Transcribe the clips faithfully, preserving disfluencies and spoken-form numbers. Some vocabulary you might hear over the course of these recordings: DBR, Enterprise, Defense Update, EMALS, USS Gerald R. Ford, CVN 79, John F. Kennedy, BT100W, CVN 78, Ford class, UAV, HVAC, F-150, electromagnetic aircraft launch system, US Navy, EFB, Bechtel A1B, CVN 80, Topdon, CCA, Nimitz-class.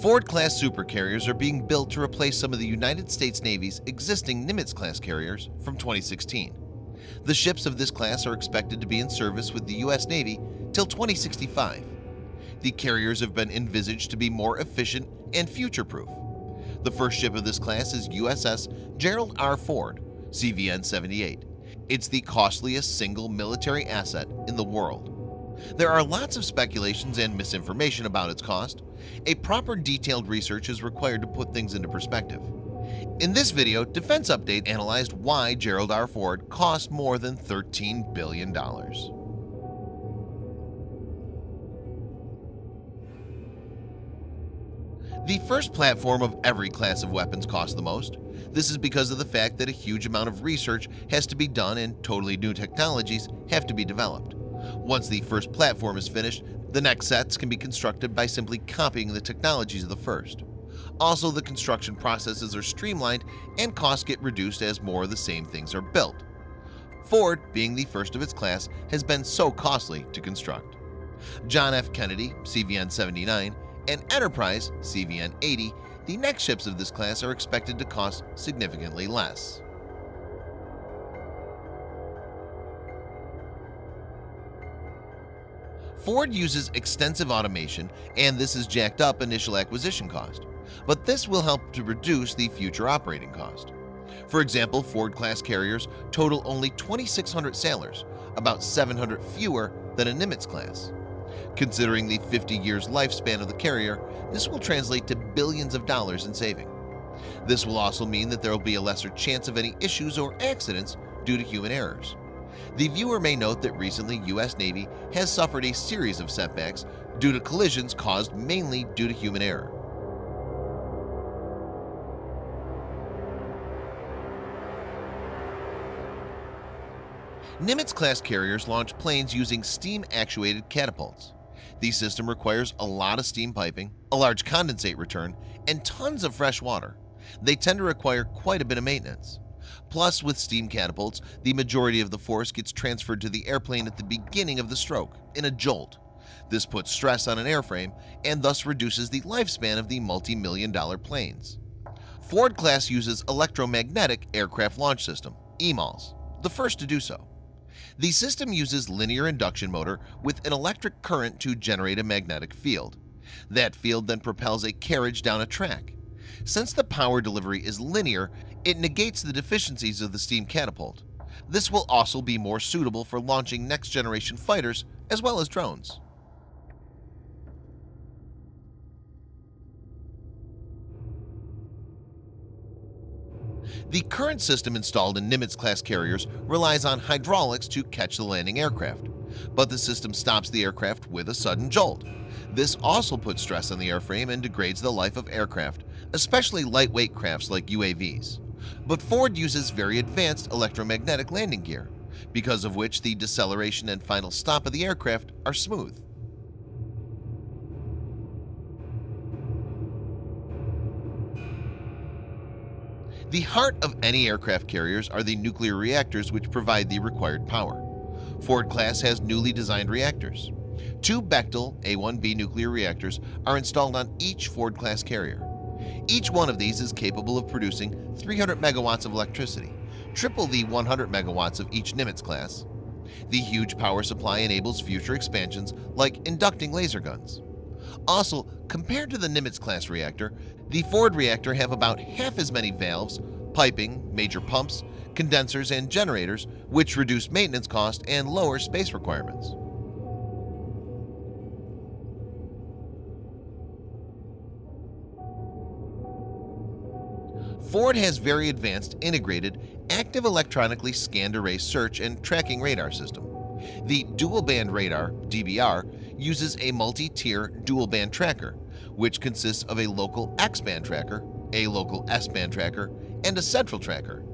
Ford-class supercarriers are being built to replace some of the United States Navy's existing Nimitz-class carriers from twenty sixteen. The ships of this class are expected to be in service with the U S Navy till twenty sixty-five. The carriers have been envisaged to be more efficient and future-proof. The first ship of this class is U S S Gerald R. Ford, C V N seventy-eight. It's the costliest single military asset in the world. There are lots of speculations and misinformation about its cost. A proper detailed research is required to put things into perspective. In this video, Defense Update analyzed why Gerald R. Ford cost more than thirteen billion dollars. The first platform of every class of weapons costs the most. This is because of the fact that a huge amount of research has to be done and totally new technologies have to be developed. Once the first platform is finished, the next sets can be constructed by simply copying the technologies of the first. Also, the construction processes are streamlined and costs get reduced as more of the same things are built. Ford, being the first of its class, has been so costly to construct. John F. Kennedy, C V N seventy-nine, and Enterprise, C V N eighty, the next ships of this class are expected to cost significantly less. Ford uses extensive automation, and this has jacked up initial acquisition cost, but this will help to reduce the future operating cost. For example, Ford-class carriers total only twenty-six hundred sailors, about seven hundred fewer than a Nimitz class. Considering the fifty years lifespan of the carrier, this will translate to billions of dollars in saving. This will also mean that there will be a lesser chance of any issues or accidents due to human errors. The viewer may note that recently U S Navy has suffered a series of setbacks due to collisions caused mainly due to human error. Nimitz-class carriers launch planes using steam-actuated catapults. The system requires a lot of steam piping, a large condensate return, and tons of fresh water. They tend to require quite a bit of maintenance. Plus, with steam catapults, the majority of the force gets transferred to the airplane at the beginning of the stroke, in a jolt. This puts stress on an airframe and thus reduces the lifespan of the multi-million dollar planes. Ford class uses electromagnetic aircraft launch system, EMALS, the first to do so. The system uses linear induction motor with an electric current to generate a magnetic field. That field then propels a carriage down a track. Since the power delivery is linear, it negates the deficiencies of the steam catapult. This will also be more suitable for launching next-generation fighters as well as drones. The current system installed in Nimitz-class carriers relies on hydraulics to catch the landing aircraft, but the system stops the aircraft with a sudden jolt. This also puts stress on the airframe and degrades the life of aircraft, especially lightweight crafts like U A Vs. But Ford uses very advanced electromagnetic landing gear, because of which the deceleration and final stop of the aircraft are smooth. The heart of any aircraft carriers are the nuclear reactors which provide the required power. Ford class has newly designed reactors. Two Bechtel A one B nuclear reactors are installed on each Ford class carrier. Each one of these is capable of producing three hundred megawatts of electricity, triple the one hundred megawatts of each Nimitz class. The huge power supply enables future expansions like inducting laser guns. Also, compared to the Nimitz-class reactor, the Ford reactor have about half as many valves, piping, major pumps, condensers, and generators, which reduce maintenance cost and lower space requirements. Ford has very advanced integrated, active electronically scanned array search and tracking radar system. The dual-band radar, D B R, uses a multi-tier dual-band tracker, which consists of a local X-band tracker, a local S-band tracker, and a central tracker.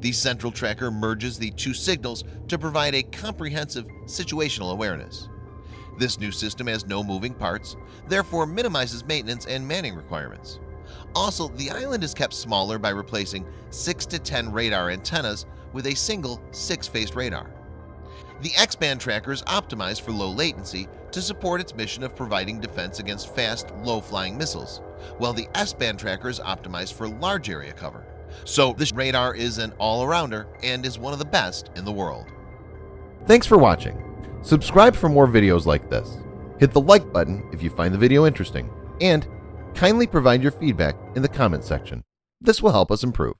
The central tracker merges the two signals to provide a comprehensive situational awareness. This new system has no moving parts, therefore minimizes maintenance and manning requirements. Also, the island is kept smaller by replacing six to ten radar antennas with a single six-faced radar. The X-band tracker is optimized for low latency to support its mission of providing defense against fast, low-flying missiles, while the S-band tracker is optimized for large area cover. So this radar is an all-arounder and is one of the best in the world. Thanks for watching. Subscribe for more videos like this. Hit the like button if you find the video interesting, and kindly provide your feedback in the comment section. This will help us improve.